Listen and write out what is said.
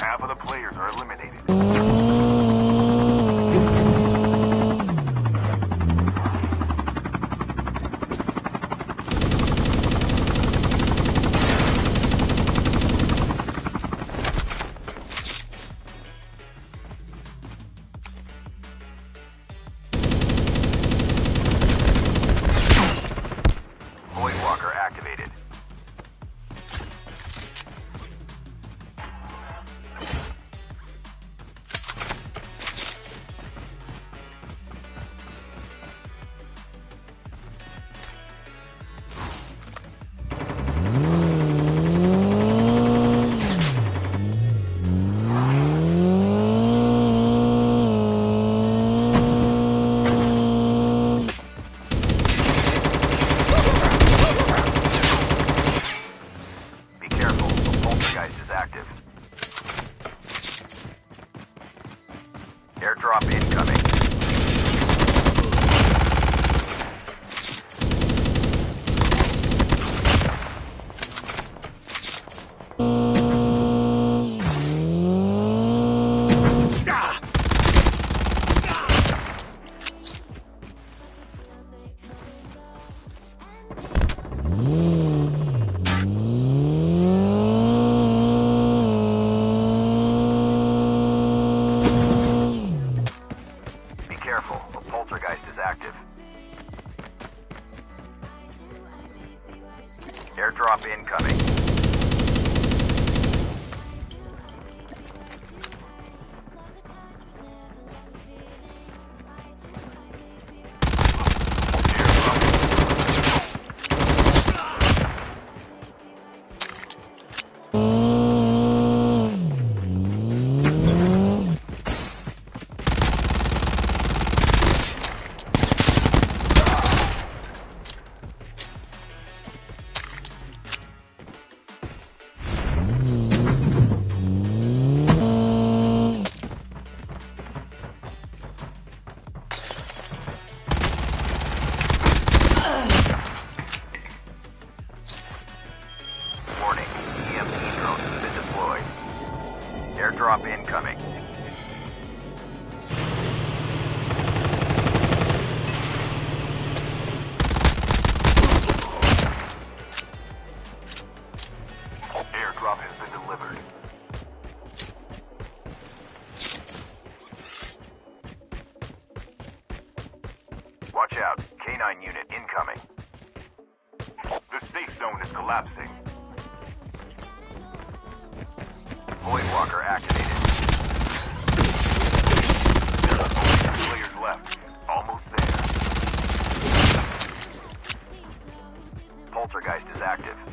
Half of the players are eliminated. Void Walker activated. Airdrop incoming. Airdrop incoming. Airdrop incoming. Airdrop has been delivered. Watch out, K9 unit incoming. The safe zone is collapsing. Void Walker activated. There are only 2 players left. Almost there. Poltergeist is active.